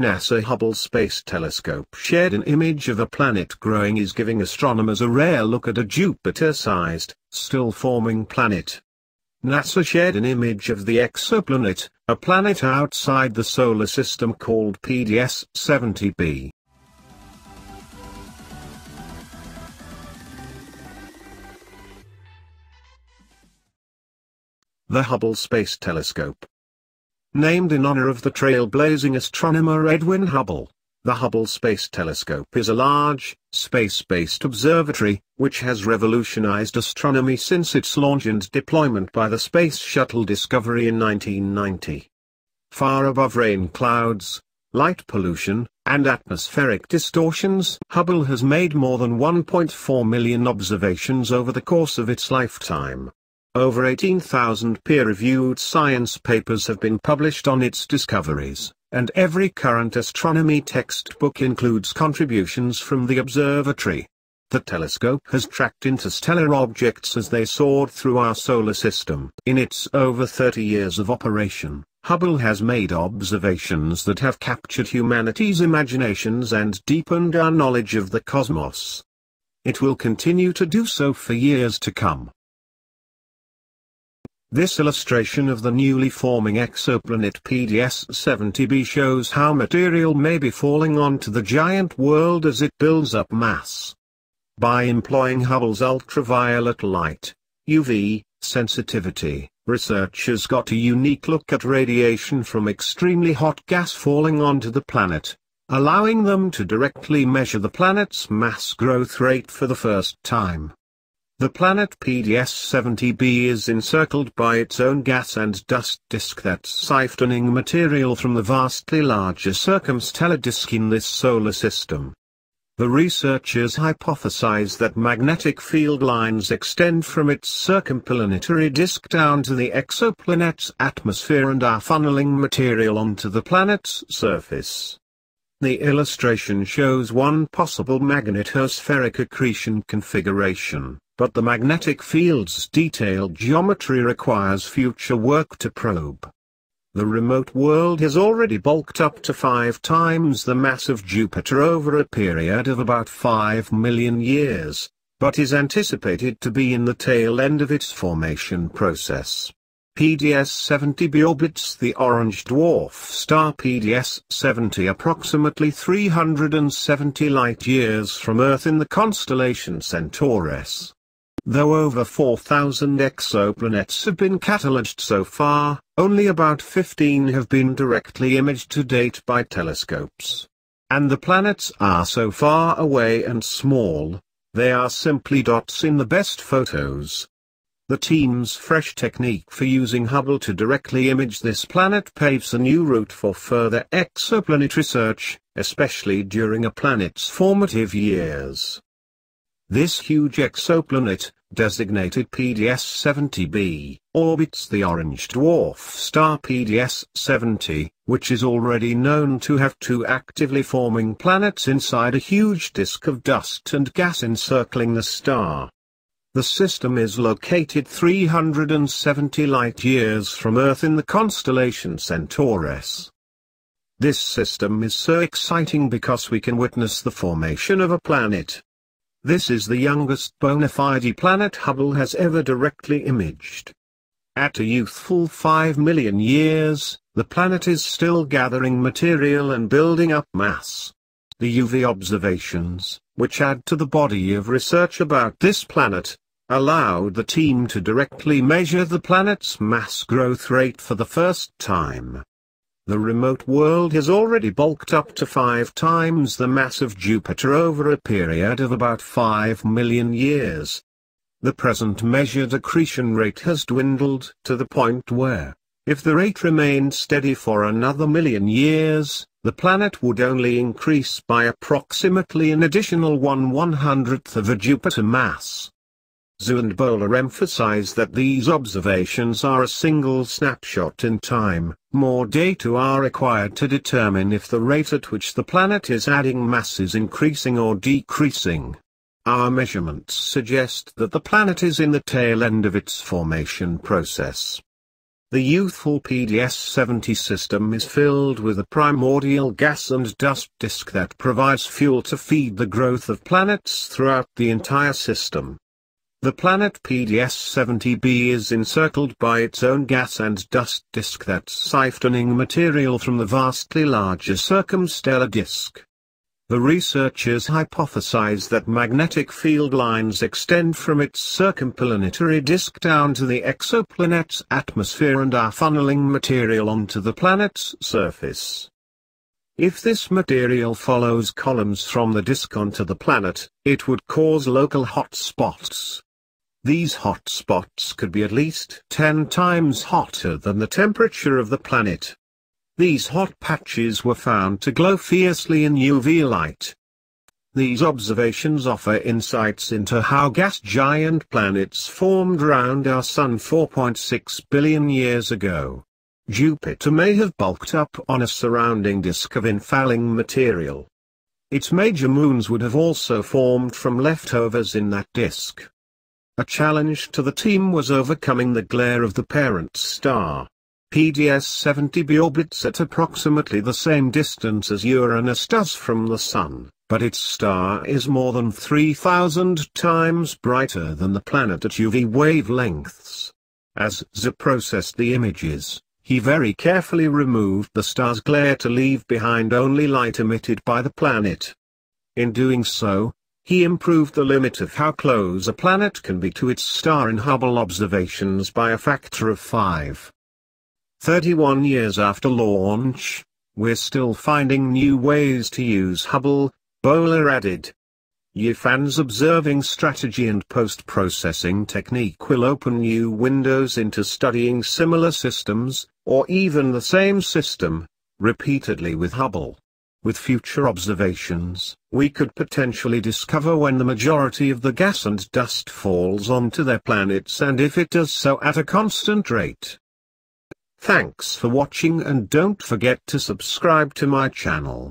NASA Hubble Space Telescope shared an image of a planet growing is giving astronomers a rare look at a Jupiter-sized, still-forming planet. NASA shared an image of the exoplanet, a planet outside the solar system called PDS 70b. The Hubble Space Telescope. Named in honor of the trailblazing astronomer Edwin Hubble, the Hubble Space Telescope is a large, space-based observatory, which has revolutionized astronomy since its launch and deployment by the Space Shuttle Discovery in 1990. Far above rain clouds, light pollution, and atmospheric distortions, Hubble has made more than 1.4 million observations over the course of its lifetime. Over 18,000 peer-reviewed science papers have been published on its discoveries, and every current astronomy textbook includes contributions from the observatory. The telescope has tracked interstellar objects as they soared through our solar system. In its over 30 years of operation, Hubble has made observations that have captured humanity's imaginations and deepened our knowledge of the cosmos. It will continue to do so for years to come. This illustration of the newly forming exoplanet PDS 70b shows how material may be falling onto the giant world as it builds up mass. By employing Hubble's ultraviolet light (UV) sensitivity, researchers got a unique look at radiation from extremely hot gas falling onto the planet, allowing them to directly measure the planet's mass growth rate for the first time. The planet PDS 70b is encircled by its own gas and dust disk that's siphoning material from the vastly larger circumstellar disk in this solar system. The researchers hypothesize that magnetic field lines extend from its circumplanetary disk down to the exoplanet's atmosphere and are funneling material onto the planet's surface. The illustration shows one possible magnetospheric accretion configuration, but the magnetic field's detailed geometry requires future work to probe. The remote world has already bulked up to 5 times the mass of Jupiter over a period of about 5 million years, but is anticipated to be in the tail end of its formation process. PDS 70b orbits the orange dwarf star PDS 70 approximately 370 light-years from Earth in the constellation Centaurus. Though over 4,000 exoplanets have been cataloged so far, only about 15 have been directly imaged to date by telescopes. And the planets are so far away and small, they are simply dots in the best photos. The team's fresh technique for using Hubble to directly image this planet paves a new route for further exoplanet research, especially during a planet's formative years. This huge exoplanet, designated PDS 70b, orbits the orange dwarf star PDS 70, which is already known to have 2 actively forming planets inside a huge disk of dust and gas encircling the star. The system is located 370 light-years from Earth in the constellation Centaurus. This system is so exciting because we can witness the formation of a planet. This is the youngest bona fide planet Hubble has ever directly imaged. At a youthful 5 million years, the planet is still gathering material and building up mass. The UV observations, which add to the body of research about this planet, allowed the team to directly measure the planet's mass growth rate for the first time. The remote world has already bulked up to 5 times the mass of Jupiter over a period of about 5 million years. The present measured accretion rate has dwindled to the point where, if the rate remained steady for another million years, the planet would only increase by approximately an additional 1/100th of a Jupiter mass. Zhu and Bowler emphasize that these observations are a single snapshot in time. More data are required to determine if the rate at which the planet is adding mass is increasing or decreasing. Our measurements suggest that the planet is in the tail end of its formation process. The youthful PDS 70 system is filled with a primordial gas and dust disk that provides fuel to feed the growth of planets throughout the entire system. The planet PDS 70b is encircled by its own gas and dust disk that's siphoning material from the vastly larger circumstellar disk. The researchers hypothesize that magnetic field lines extend from its circumplanetary disk down to the exoplanet's atmosphere and are funneling material onto the planet's surface. If this material follows columns from the disk onto the planet, it would cause local hotspots. These hotspots could be at least 10 times hotter than the temperature of the planet. These hot patches were found to glow fiercely in UV light. These observations offer insights into how gas giant planets formed round our Sun 4.6 billion years ago. Jupiter may have bulked up on a surrounding disk of infalling material. Its major moons would have also formed from leftovers in that disk. A challenge to the team was overcoming the glare of the parent star. PDS 70b orbits at approximately the same distance as Uranus does from the Sun, but its star is more than 3,000 times brighter than the planet at UV wavelengths. As Ze processed the images, he very carefully removed the star's glare to leave behind only light emitted by the planet. In doing so, he improved the limit of how close a planet can be to its star in Hubble observations by a factor of 5. 31 years after launch, we're still finding new ways to use Hubble, Bowler added. UFAN's observing strategy and post-processing technique will open new windows into studying similar systems, or even the same system, repeatedly with Hubble. With future observations, we could potentially discover when the majority of the gas and dust falls onto their planets and if it does so at a constant rate. Thanks for watching and don't forget to subscribe to my channel.